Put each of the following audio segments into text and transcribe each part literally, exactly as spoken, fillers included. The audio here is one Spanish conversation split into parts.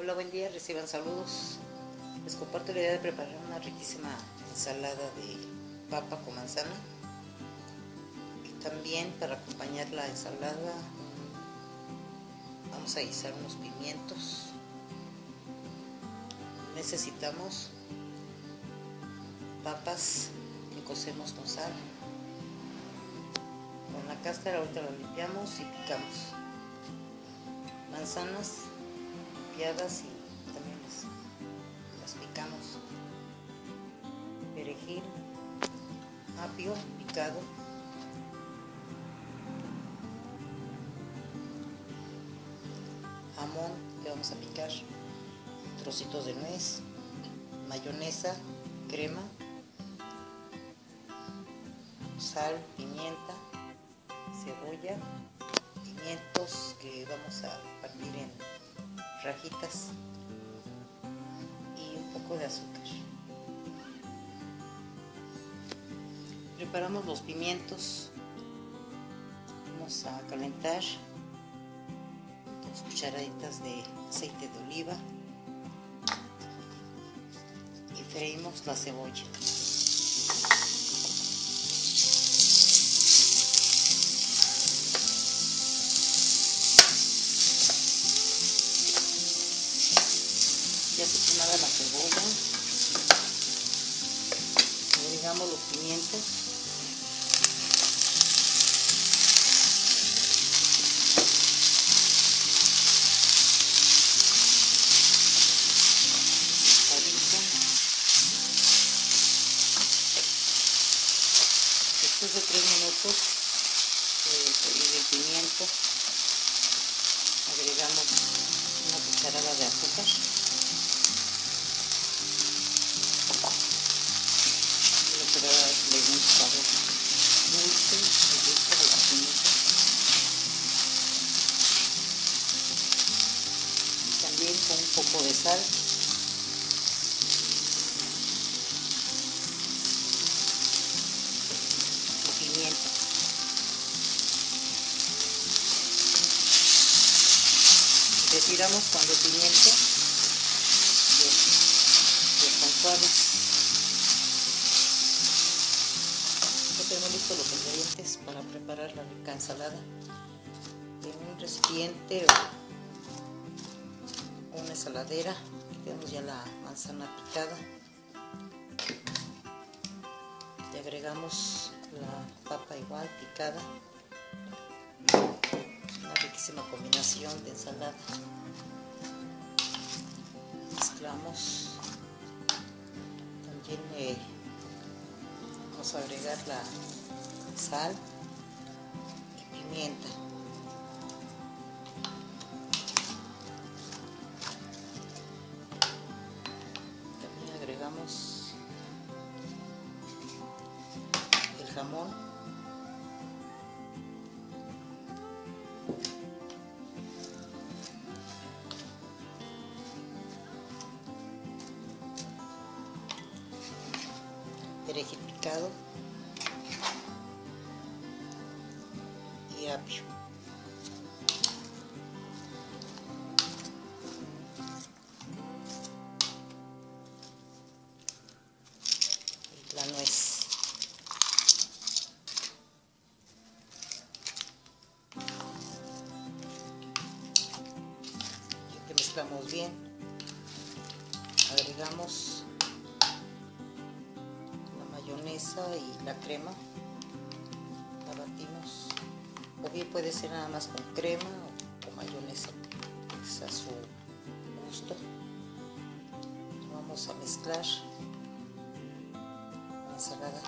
Hola, buen día, reciban saludos. Les comparto la idea de preparar una riquísima ensalada de papa con manzana. Y también, para acompañar la ensalada, vamos a guisar unos pimientos. Necesitamos papas que cocemos con sal. Con la cáscara ahorita la limpiamos y picamos. Manzanas limpiadas y también las, las picamos. Perejil, apio picado, jamón que vamos a picar, trocitos de nuez, mayonesa, crema, sal, pimienta, cebolla, pimientos que vamos a partir en rajitas y un poco de azúcar. Preparamos los pimientos. Vamos a calentar dos cucharaditas de aceite de oliva y freímos la cebolla. Ya cocinada la cebolla, agregamos los pimientos, orito. Después de tres minutos de freír el pimiento, agregamos una cucharada de azúcar. Le da un sabor dulce al gusto de la pimienta. Y también con un poco de sal. Y pimienta. Retiramos cuando el pimiento se consuave. Tenemos listos los ingredientes para preparar la rica ensalada. En un recipiente o una ensaladera, tenemos ya la manzana picada. Le agregamos la papa igual picada. Una riquísima combinación de ensalada. Mezclamos. También eh, vamos a agregar la sal y pimienta. También agregamos el jamón, perejil picado y apio. Y la nuez. Ya que mezclamos bien, agregamos mayonesa y la crema, la batimos, o bien puede ser nada más con crema o, o mayonesa, es a su gusto. Vamos a mezclar la ensalada.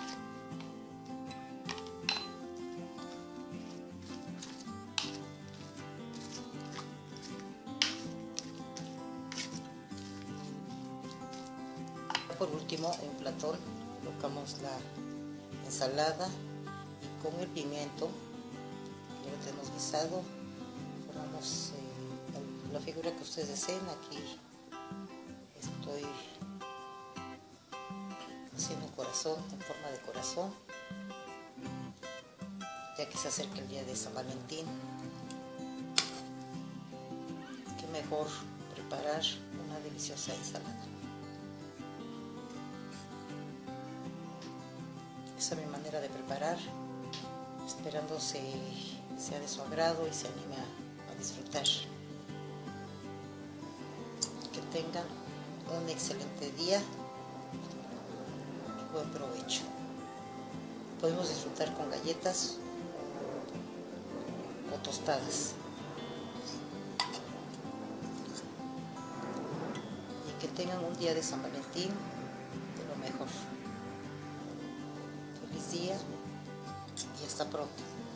Por último, en platón colocamos la ensalada y con el pimiento que lo tenemos guisado formamos eh, la figura que ustedes deseen. Aquí estoy haciendo un corazón en forma de corazón, ya que se acerca el día de San Valentín. Qué mejor preparar una deliciosa ensalada. Esa es mi manera de preparar, esperando se, sea de su agrado y se anime a, a disfrutar. Que tengan un excelente día y buen provecho. Podemos disfrutar con galletas o tostadas. Y que tengan un día de San Valentín de lo mejor. Feliz día y hasta pronto.